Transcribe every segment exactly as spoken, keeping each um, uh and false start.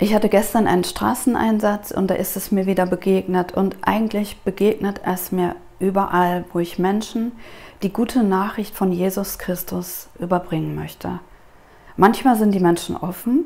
Ich hatte gestern einen Straßeneinsatz und da ist es mir wieder begegnet. Und eigentlich begegnet es mir überall, wo ich Menschen die gute Nachricht von Jesus Christus überbringen möchte. Manchmal sind die Menschen offen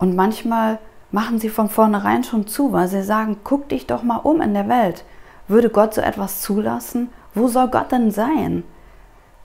und manchmal machen sie von vornherein schon zu, weil sie sagen, guck dich doch mal um in der Welt. Würde Gott so etwas zulassen? Wo soll Gott denn sein?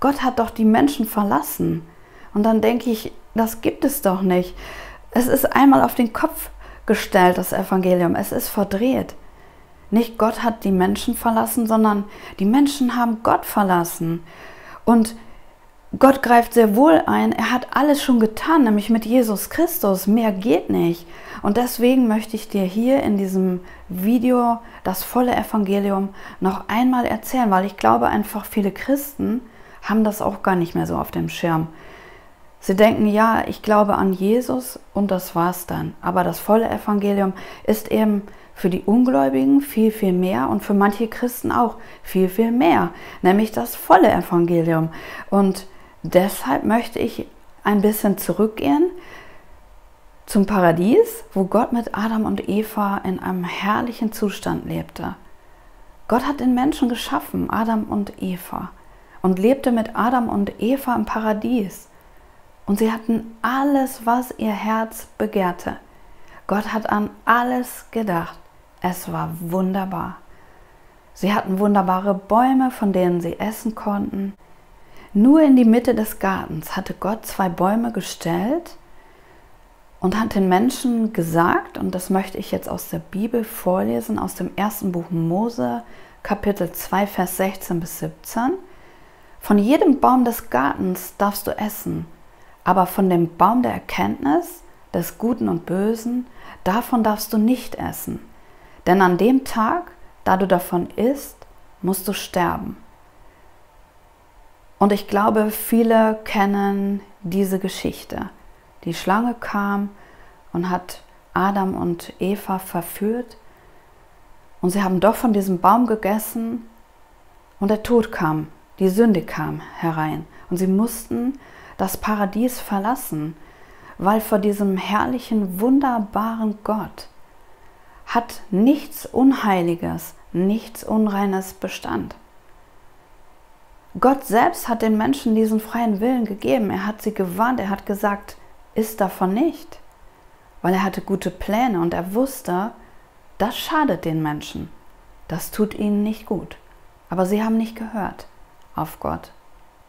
Gott hat doch die Menschen verlassen. Und dann denke ich, das gibt es doch nicht. Es ist einmal auf den Kopf gestellt, das Evangelium. Es ist verdreht. Nicht Gott hat die Menschen verlassen, sondern die Menschen haben Gott verlassen. Und Gott greift sehr wohl ein. Er hat alles schon getan, nämlich mit Jesus Christus. Mehr geht nicht. Und deswegen möchte ich dir hier in diesem Video das volle Evangelium noch einmal erzählen, weil ich glaube, einfach viele Christen haben das auch gar nicht mehr so auf dem Schirm. Sie denken, ja, ich glaube an Jesus und das war's dann. Aber das volle Evangelium ist eben für die Ungläubigen viel, viel mehr und für manche Christen auch viel, viel mehr. Nämlich das volle Evangelium. Und deshalb möchte ich ein bisschen zurückgehen zum Paradies, wo Gott mit Adam und Eva in einem herrlichen Zustand lebte. Gott hat den Menschen geschaffen, Adam und Eva, und lebte mit Adam und Eva im Paradies. Und sie hatten alles, was ihr Herz begehrte. Gott hat an alles gedacht. Es war wunderbar. Sie hatten wunderbare Bäume, von denen sie essen konnten. Nur in die Mitte des Gartens hatte Gott zwei Bäume gestellt und hat den Menschen gesagt, und das möchte ich jetzt aus der Bibel vorlesen, aus dem ersten Buch Mose, Kapitel zwei, Vers sechzehn bis siebzehn. Von jedem Baum des Gartens darfst du essen. Aber von dem Baum der Erkenntnis, des Guten und Bösen, davon darfst du nicht essen. Denn an dem Tag, da du davon isst, musst du sterben. Und ich glaube, viele kennen diese Geschichte. Die Schlange kam und hat Adam und Eva verführt. Und sie haben doch von diesem Baum gegessen. Und der Tod kam, die Sünde kam herein. Und sie mussten das Paradies verlassen, weil vor diesem herrlichen, wunderbaren Gott hat nichts Unheiliges, nichts Unreines Bestand. Gott selbst hat den Menschen diesen freien Willen gegeben. Er hat sie gewarnt, er hat gesagt, isst davon nicht, weil er hatte gute Pläne und er wusste, das schadet den Menschen, das tut ihnen nicht gut. Aber sie haben nicht gehört auf Gott.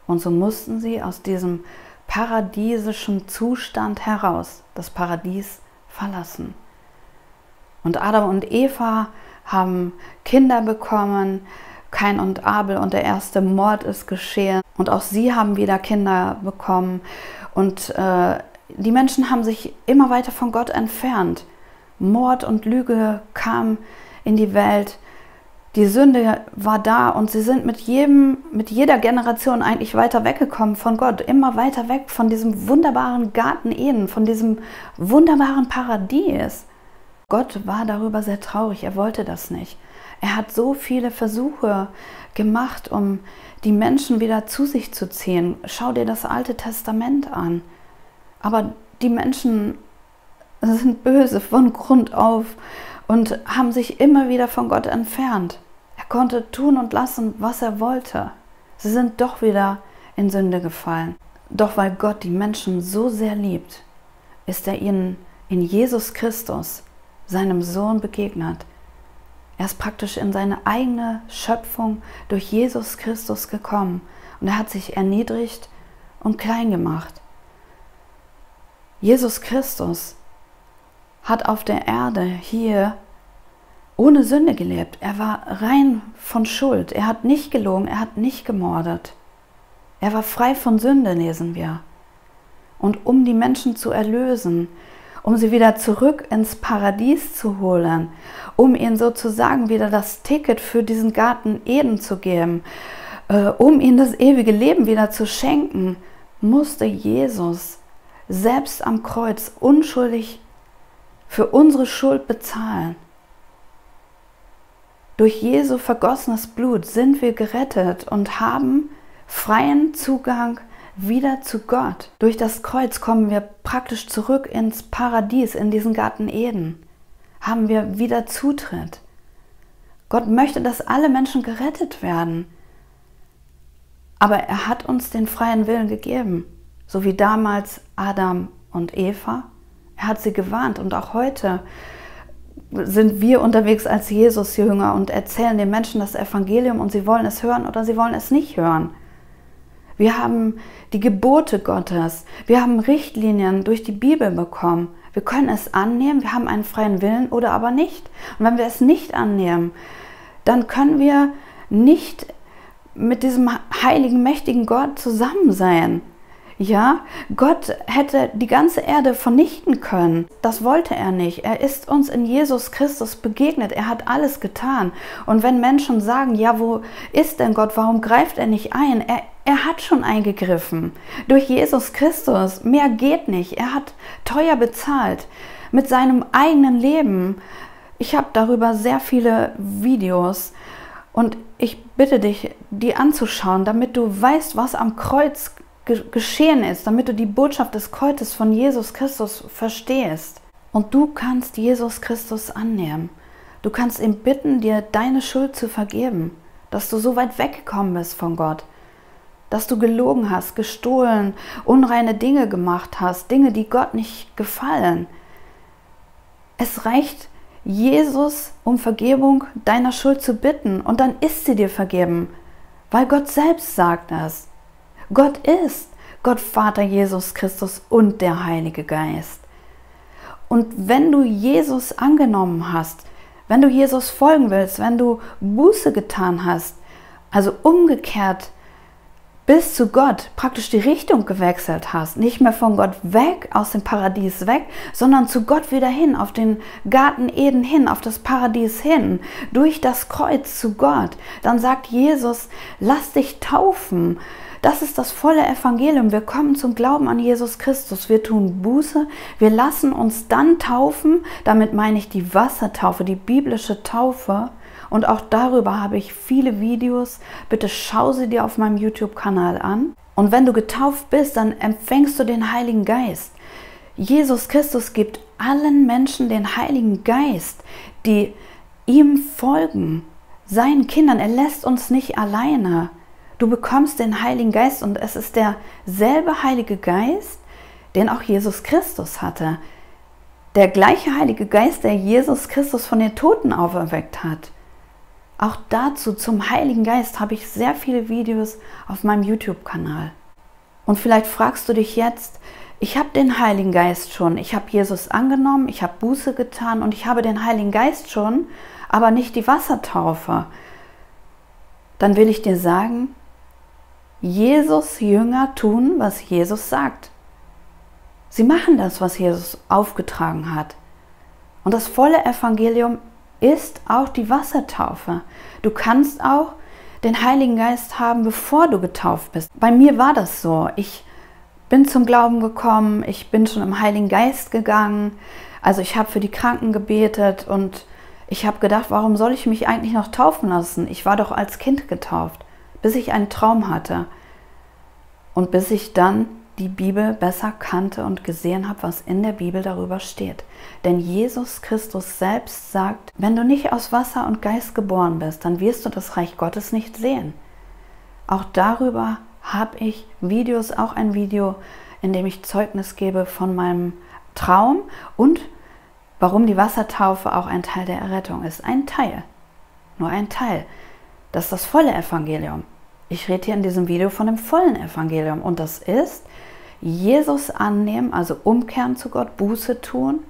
Und so mussten sie aus diesem paradiesischen Zustand heraus das Paradies verlassen. Und Adam und Eva haben Kinder bekommen, Kain und Abel, und der erste Mord ist geschehen. Und auch sie haben wieder Kinder bekommen. Und äh, die Menschen haben sich immer weiter von Gott entfernt. Mord und Lüge kamen in die Welt. Die Sünde war da und sie sind mit jedem, mit jeder Generation eigentlich weiter weggekommen von Gott, immer weiter weg von diesem wunderbaren Garten Eden, von diesem wunderbaren Paradies. Gott war darüber sehr traurig, er wollte das nicht. Er hat so viele Versuche gemacht, um die Menschen wieder zu sich zu ziehen. Schau dir das Alte Testament an. Aber die Menschen sind böse von Grund auf und haben sich immer wieder von Gott entfernt. Er konnte tun und lassen, was er wollte. Sie sind doch wieder in Sünde gefallen. Doch weil Gott die Menschen so sehr liebt, ist er ihnen in Jesus Christus, seinem Sohn, begegnet. Er ist praktisch in seine eigene Schöpfung durch Jesus Christus gekommen und er hat sich erniedrigt und klein gemacht. Jesus Christus hat auf der Erde hier ohne Sünde gelebt. Er war rein von Schuld. Er hat nicht gelogen, er hat nicht gemordet. Er war frei von Sünde, lesen wir. Und um die Menschen zu erlösen, um sie wieder zurück ins Paradies zu holen, um ihnen sozusagen wieder das Ticket für diesen Garten Eden zu geben, äh, um ihnen das ewige Leben wieder zu schenken, musste Jesus selbst am Kreuz unschuldig sein, für unsere Schuld bezahlen. Durch Jesu vergossenes Blut sind wir gerettet und haben freien Zugang wieder zu Gott. Durch das Kreuz kommen wir praktisch zurück ins Paradies, in diesen Garten Eden. Haben wir wieder Zutritt. Gott möchte, dass alle Menschen gerettet werden. Aber er hat uns den freien Willen gegeben, so wie damals Adam und Eva. Er hat sie gewarnt und auch heute sind wir unterwegs als Jesus-Jünger und erzählen den Menschen das Evangelium und sie wollen es hören oder sie wollen es nicht hören. Wir haben die Gebote Gottes, wir haben Richtlinien durch die Bibel bekommen. Wir können es annehmen, wir haben einen freien Willen oder aber nicht. Und wenn wir es nicht annehmen, dann können wir nicht mit diesem heiligen, mächtigen Gott zusammen sein. Ja, Gott hätte die ganze Erde vernichten können. Das wollte er nicht. Er ist uns in Jesus Christus begegnet. Er hat alles getan. Und wenn Menschen sagen, ja, wo ist denn Gott? Warum greift er nicht ein? Er, er hat schon eingegriffen. Durch Jesus Christus. Mehr geht nicht. Er hat teuer bezahlt. Mit seinem eigenen Leben. Ich habe darüber sehr viele Videos. Und ich bitte dich, die anzuschauen, damit du weißt, was am Kreuz geschehen ist, damit du die Botschaft des Kreuzes von Jesus Christus verstehst. Und du kannst Jesus Christus annehmen. Du kannst ihn bitten, dir deine Schuld zu vergeben, dass du so weit weggekommen bist von Gott, dass du gelogen hast, gestohlen, unreine Dinge gemacht hast, Dinge, die Gott nicht gefallen. Es reicht, Jesus um Vergebung deiner Schuld zu bitten und dann ist sie dir vergeben, weil Gott selbst sagt es. Gott ist Gott Vater, Jesus Christus und der Heilige Geist. Und wenn du Jesus angenommen hast, wenn du Jesus folgen willst, wenn du Buße getan hast, also umgekehrt bis zu Gott praktisch die Richtung gewechselt hast, nicht mehr von Gott weg, aus dem Paradies weg, sondern zu Gott wieder hin, auf den Garten Eden hin, auf das Paradies hin, durch das Kreuz zu Gott, dann sagt Jesus, lass dich taufen. Das ist das volle Evangelium. Wir kommen zum Glauben an Jesus Christus. Wir tun Buße. Wir lassen uns dann taufen. Damit meine ich die Wassertaufe, die biblische Taufe. Und auch darüber habe ich viele Videos. Bitte schau sie dir auf meinem YouTube-Kanal an. Und wenn du getauft bist, dann empfängst du den Heiligen Geist. Jesus Christus gibt allen Menschen den Heiligen Geist, die ihm folgen, seinen Kindern. Er lässt uns nicht alleine. Du bekommst den Heiligen Geist und es ist derselbe Heilige Geist, den auch Jesus Christus hatte. Der gleiche Heilige Geist, der Jesus Christus von den Toten auferweckt hat. Auch dazu, zum Heiligen Geist, habe ich sehr viele Videos auf meinem YouTube-Kanal. Und vielleicht fragst du dich jetzt, ich habe den Heiligen Geist schon, ich habe Jesus angenommen, ich habe Buße getan und ich habe den Heiligen Geist schon, aber nicht die Wassertaufe. Dann will ich dir sagen, Jesus Jünger tun, was Jesus sagt. Sie machen das, was Jesus aufgetragen hat. Und das volle Evangelium ist auch die Wassertaufe. Du kannst auch den Heiligen Geist haben, bevor du getauft bist. Bei mir war das so. Ich bin zum Glauben gekommen, ich bin schon im Heiligen Geist gegangen. Also ich habe für die Kranken gebetet und ich habe gedacht, warum soll ich mich eigentlich noch taufen lassen? Ich war doch als Kind getauft, bis ich einen Traum hatte und bis ich dann die Bibel besser kannte und gesehen habe, was in der Bibel darüber steht. Denn Jesus Christus selbst sagt, wenn du nicht aus Wasser und Geist geboren bist, dann wirst du das Reich Gottes nicht sehen. Auch darüber habe ich Videos, auch ein Video, in dem ich Zeugnis gebe von meinem Traum und warum die Wassertaufe auch ein Teil der Errettung ist. Ein Teil, nur ein Teil. Das ist das volle Evangelium. Ich rede hier in diesem Video von dem vollen Evangelium. Und das ist, Jesus annehmen, also umkehren zu Gott, Buße tun,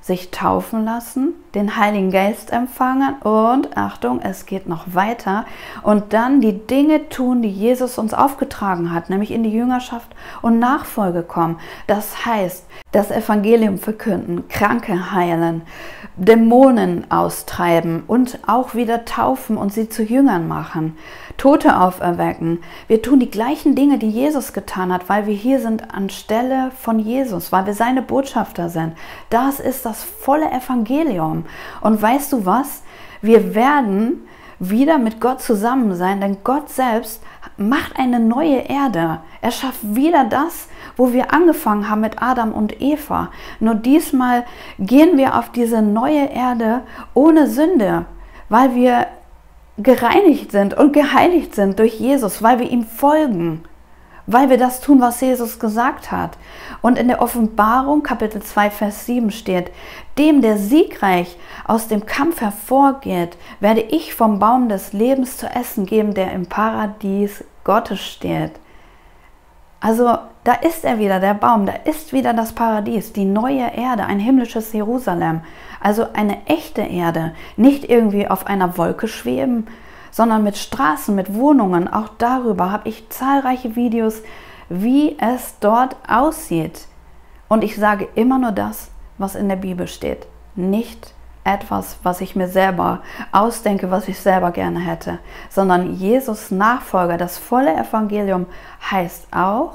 sich taufen lassen, den Heiligen Geist empfangen und, Achtung, es geht noch weiter. Und dann die Dinge tun, die Jesus uns aufgetragen hat, nämlich in die Jüngerschaft und Nachfolge kommen. Das heißt, das Evangelium verkünden, Kranke heilen, Dämonen austreiben und auch wieder taufen und sie zu Jüngern machen, Tote auferwecken. Wir tun die gleichen Dinge, die Jesus getan hat, weil wir hier sind anstelle von Jesus, weil wir seine Botschafter sind. Das ist das volle Evangelium. Und weißt du was? Wir werden wieder mit Gott zusammen sein, denn Gott selbst macht eine neue Erde. Er schafft wieder das, wo wir angefangen haben mit Adam und Eva. Nur diesmal gehen wir auf diese neue Erde ohne Sünde, weil wir gereinigt sind und geheiligt sind durch Jesus, weil wir ihm folgen, weil wir das tun, was Jesus gesagt hat. Und in der Offenbarung, Kapitel zwei, Vers sieben steht, dem, der siegreich aus dem Kampf hervorgeht, werde ich vom Baum des Lebens zu essen geben, der im Paradies Gottes steht. Also da ist er wieder, der Baum, da ist wieder das Paradies, die neue Erde, ein himmlisches Jerusalem. Also eine echte Erde, nicht irgendwie auf einer Wolke schweben, sondern mit Straßen, mit Wohnungen. Auch darüber habe ich zahlreiche Videos, wie es dort aussieht. Und ich sage immer nur das, was in der Bibel steht. Nicht etwas, was ich mir selber ausdenke, was ich selber gerne hätte, sondern Jesus Nachfolger. Das volle Evangelium heißt auch,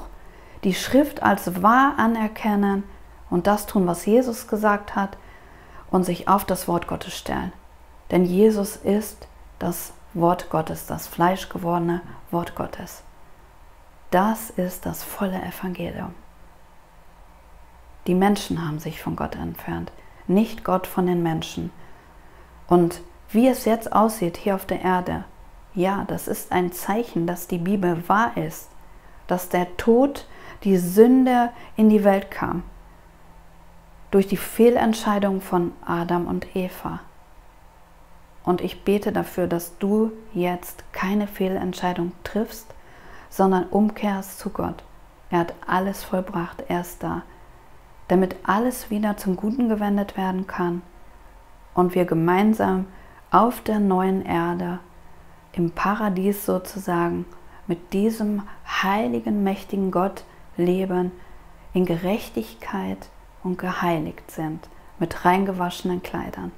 die Schrift als wahr anerkennen und das tun, was Jesus gesagt hat und sich auf das Wort Gottes stellen. Denn Jesus ist das Wort Gottes, das fleischgewordene Wort Gottes. Das ist das volle Evangelium. Die Menschen haben sich von Gott entfernt, nicht Gott von den Menschen. Und wie es jetzt aussieht hier auf der Erde, ja, das ist ein Zeichen, dass die Bibel wahr ist, dass der Tod, die Sünde in die Welt kam, durch die Fehlentscheidung von Adam und Eva. Und ich bete dafür, dass du jetzt keine Fehlentscheidung triffst, sondern umkehrst zu Gott. Er hat alles vollbracht, er ist da, damit alles wieder zum Guten gewendet werden kann und wir gemeinsam auf der neuen Erde, im Paradies sozusagen, mit diesem heiligen, mächtigen Gott leben, in Gerechtigkeit und geheiligt sind, mit reingewaschenen Kleidern.